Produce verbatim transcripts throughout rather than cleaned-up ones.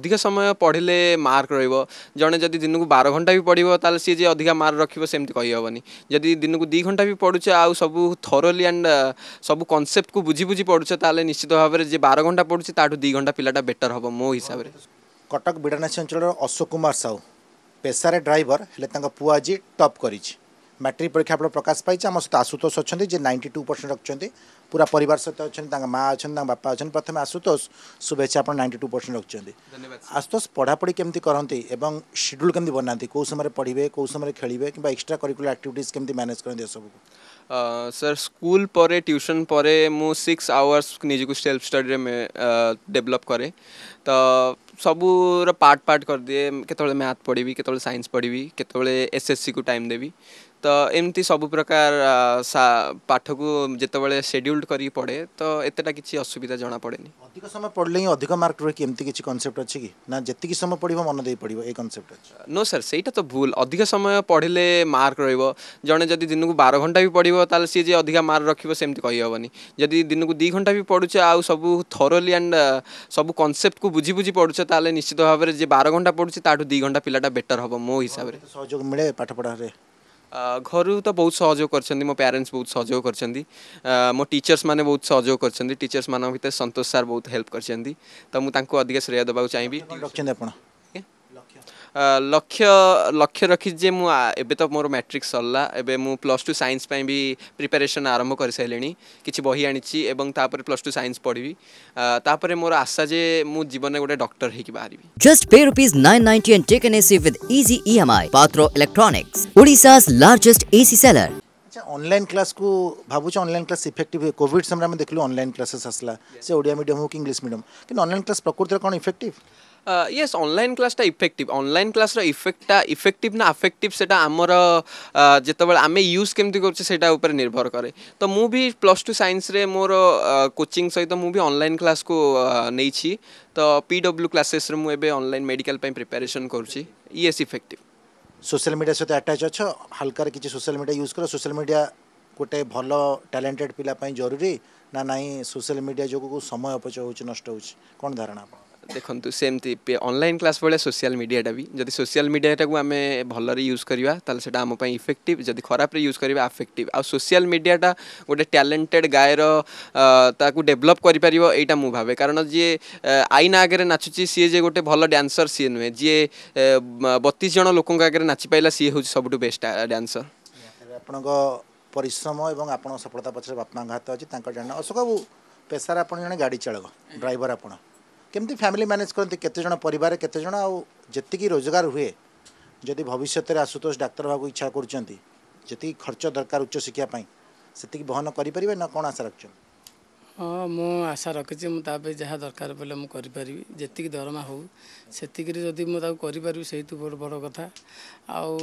अधिक समय पढ़ले मार्क रहिबो जने जदी दिन को बारह घंटा भी पढ़िबो ताले से जे अधिक मार्क रखिबो सेमति कहि होबनी जदी दिन को दो घंटा भी पढुछे आ सब थोरली एंड सब कांसेप्ट को बुझी बुझी पढुछे ताले निश्चित भाबरे जे बारह घंटा पढुछे ताटु दो घंटा पिलाटा बेटर होबो मो हिसाब रे। कटक बिडानासी अंचल अशोक कुमार साहू पेशारे ड्राइवर हेले तांका पुआ जी टॉप करिछि मैट्रिक परीक्षा पर प्रकाश पाई आम सहित आशुतोष अच्छा जी नाइंटी टू परसेंट रखते पूरा परिवार सहित अच्छा माँ अच्छा बापा अच्छा प्रथम आशुतोष शुभेच्छा आप नाइंटी टू परसेंट रखते आशुतोष पढ़ापढ़ी केमती करती और शेड्यूल केमती बनाती कौ समय पढ़े कौ समय खेलेंगे कि एक्स्ट्रा करिकुलर एक्टिविटीज केमती मैनेज करते सब सर स्कूल पर ट्यूशन पर मु सिक्स आवर्स निजी सेल्फ स्टडी में डेवलप करे तो सबू पार्ट पार्ट कर दिए केतबेले मैथ पढ़ी केतबेले साइंस पढ़ी केतबेले एसएससी को टाइम देवी तो एमती सब प्रकार पाठ को जिते शेड्यूल्ड कर पढ़े तो एतटा किसी असुविधा जना पड़े अधिक समय पढ़ले ही अधिक मार्क रही एमती किसी कनसेप्ट अच्छी कि ना जी समय पढ़ मन दे पड़ो ये कनसेप्ट नो सर सेटा तो भूल अधिक समय पढ़ले मार्क रहिबो जने जदी दिन को बारह घंटा भी पढ़ो ताले सी जे अधिक मार्क रखिबो सेमति कहि होबनी जदी दिन को दो घंटा भी पढुछे आ सब थोरली एंड सब कांसेप्ट को बुझी बुझी पढुछे ताले निश्चित भाबरे जे बारह घंटा पढुछे ताटु दो घंटा पिलाटा बेटर होबो मो हिसाब रे। सहयोग मिले पाठ पढ़ा रे घर तो बहुत सहयोग करछन्दी मो पेरेंट्स बहुत सहयोग करछन्दी मो टीचर्स माने बहुत सहयोग करछन्दी टीचर्स माने भीतर संतोष सार बहुत हेल्प करछन्दी तो मु तांको अधिक श्रेय देबाउ चाहिबी। लक्ष्य लक्ष्य रखी जे मु एबे तो मोर मैट्रिक सरला एबे मु प्लस टू साइंस पई भी प्रिपरेशन आरंभ कर सैलेनी किछि बही आनिछि एवं तापर प्लस टू साइंस पढ़बी तापर मोर आशा जे मु जीवन गोटे डॉक्टर हेकि बाहरिबी। Just pay rupees nine ninety and take an A C with easy E M I Patro Electronics Odisha's largest A C seller। अच्छा ऑनलाइन क्लास को भाबुछ ऑनलाइन क्लास इफेक्टिव है कोविड समय में देखलु ऑनलाइन क्लासेस आसला से ओडिया मीडियम हो कि इंग्लिश मीडियम कि ऑनलाइन क्लास प्रकृति कोन इफेक्टिव यस ऑनलाइन क्लास टा इफेक्टिव ऑनलाइन क्लास रा इफेक्ट टा इफेक्टिव ना अफेक्टिव सेटा हमर जेतबेल आमे यूज केमती करछ सेटा ऊपर निर्भर करे तो मु भी प्लस टू साइंस रे मोर कोचिंग सहित मु भी ऑनलाइन क्लास को नै छी तो पीडब्ल्यू क्लासेस रे मु एबे ऑनलाइन मेडिकल पई प्रिपरेशन करूची यस इफेक्टिव। सोशल मीडिया सहित अटैच अच्छ हल्का किसी सोशल मीडिया यूज कर सोशल मीडिया गोटे भल टैलेंटेड पिलापाई जरूरी ना नहीं सोशल मीडिया जो समय अपचय हो नष्ट हो कौन धारणा आप देखु सेमती ऑनलाइन क्लास भाया सोशल मीडिया भी जब सोशल मीडिया आम भलि यूज करवा आम इफेक्टिव जब खराब यूज करवा अफेक्टिव आ सोशल मीडिया गोटे टैलेंटेड गायर ताकू डेवलप कर यहाँ मु भावे कारण जी आईना आगे नाचुची सी जे गोटे भल डांसर सी नुहे जी बत्तीस जन लोक आगे नाची पाइला सी हूँ सब बेस्ट डांसर। आप परिश्रम और आप सफलता पक्ष बापा हाथ अच्छी जाना अशोक बाबू पेशार आप जन गाड़ी चालक ड्राइवर आप केमती फैमिली मैनेज करते केते जण परिवार केते जण आउ जतिकी रोजगार हुए जदि भविष्य में आशुतोष डाक्टर भाग इच्छा करचंती जति खर्च दरकार उच्च शिक्षा पाई सेतिकी बहन करि परिबे ना कोन आशा रखचो। हां मो आशा रखिछि मु ताबे जहा दरकार पले मु करि परिबी जतिकी दरमा हो सेतिकी रे जदि मु ता करि परिबी सेहि तो बड़ बड़ कथा आउ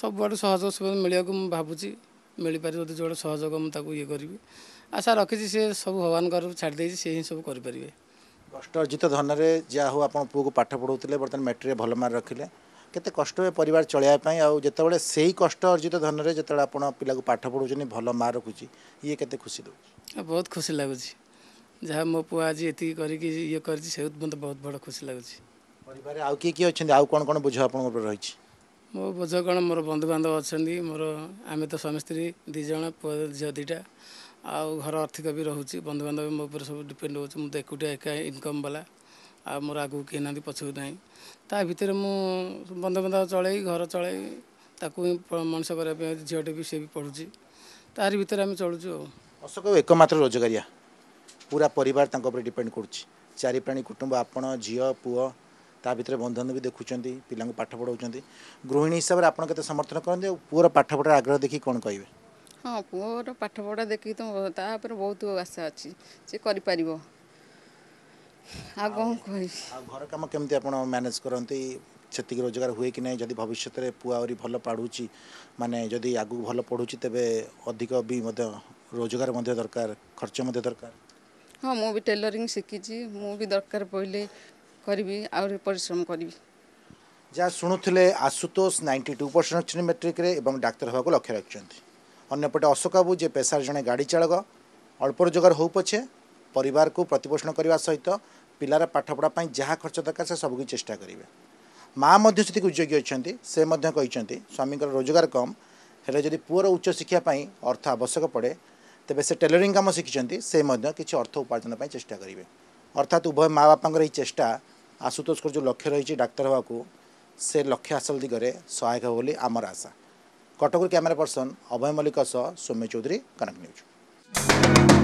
सब बड़ सहज सुविधा मिलिया को मु भाबुछि मिलि पारि जदि जोड़ सहयोग मु ताको ये करिबी आशा रखिछि से सब भगवान कर छाड़ देछि से ही सब करि परिबे कष्ट अर्जित धन जहाँ हूँ आप पुह को पाठ पढ़ाते बर्तमान मैट्रिक भल मार्क रखिले केते कष्ट परिवार चलैयापाई आउ जिते से कष्ट अर्जित धन जो आप पिला को पाठ पढ़ाऊँ भल मार्क रखुच्छी ये केते खुशी दो बहुत खुशी लगुच जहाँ मो पुआ आज ये करके ये कर मत बहुत बड़ खुशी लगुच। परिवार आउ किए किए अच्छा आउ कौन कौन बोझ आप रही मो बोझ कौन मोर बंधुबांधव अच्छा मोर आम तो स्वामी स्त्री दिज पुआ झील दीटा आउ घर आर्थिक भी रोचे बंधुबांधव मो पर सब डिपेंड हो मुझे एकुटिया एका इनकम वाला आ मोर आगे कहीं ना पछू ना ता भर मुझे बंधुबांधव चल घर चल मनिष करने झीटे भी सी भी पढ़ुची तार भर आम चलूँ। अशोक एकमात्र रोजगारिया पूरा परिवार डिपेंड करुच्ची प्राणी कुटुंब आपण झी पुओ ता भर बंधन भी देखुं पिला पाठ पढ़ाऊँ गृहिणी हिसाब से आपत समर्थन करते पुओर पाठ पढ़ार आग्रह देखिए कौन कहे। हाँ पुओर पाठपढ़ा देखिए तो बहुत आशा अच्छी से कर घर कम केमती आप मैनेज करती से रोजगार हुए कि नहीं जब भविष्य में पुआ आरी भल पढ़ुची माने जदि आगू भल पढ़ुची तेबे अधिक भी रोजगार दरकार खर्च दरकार। हाँ मुझे टेलरिंग शिखी मुझे दरकार पड़े करी आउरी परिश्रम करी जहाँ शुणुले Ashutosh ninety two percent matric रे एवं डाक्टर होगा लक्ष्य रखते अन्यपटे अशोक बाबू जे पेशार जड़े गाड़ी चालक अल्प रोजगार हो पछे परिवार को प्रतिपोषण करने सहित ପିଲାର ପାଠ ପଢା ପାଇଁ ଯାହା ଖର୍ଚ୍ଚ ଦରକାର ସେ ସବୁ ଚେଷ୍ଟା କରିବେ। ମାଆ ମଧ୍ୟ ସେତିକି ଉଦ୍ୟୋଗୀ ଅଛନ୍ତି। ସେ ମଧ୍ୟ କହିଛନ୍ତି ସ୍ୱାମୀଙ୍କର ରୋଜଗାର କମ ହେଲେ ଯଦି ପୁଅର ଉଚ୍ଚ ଶିକ୍ଷା ପାଇଁ ଅର୍ଥ ଆବଶ୍ୟକ ପଡ଼େ ତେବେ ସେ ଟେଲରିଂ କାମ ଶିଖିଛନ୍ତି, ସେ ମଧ୍ୟ କିଛି ଅର୍ଥ ଉପାର୍ଜନ ପାଇଁ ଚେଷ୍ଟା କରିବେ। ଅର୍ଥାତ ଉଭୟ ମାଆ ବାପାଙ୍କର ଏହି ଚେଷ୍ଟା ଆଶୁତୋଷଙ୍କର ଯେଉଁ ଲକ୍ଷ୍ୟ ରହିଛି ଡାକ୍ତର ହେବାକୁ, ସେ ଲକ୍ଷ୍ୟ ହାସଲ ଦିଗରେ ସହାୟକ ହେବ ବୋଲି ଆମର ଆଶା। କଟକରୁ କ୍ୟାମେରା ପର୍ସନ ଅଭୟ ମଲ୍ଲିକଙ୍କ ସହ ସୌମ୍ୟ ଚୌଧୁରୀ, କନକ ନ୍ୟୁଜ୍।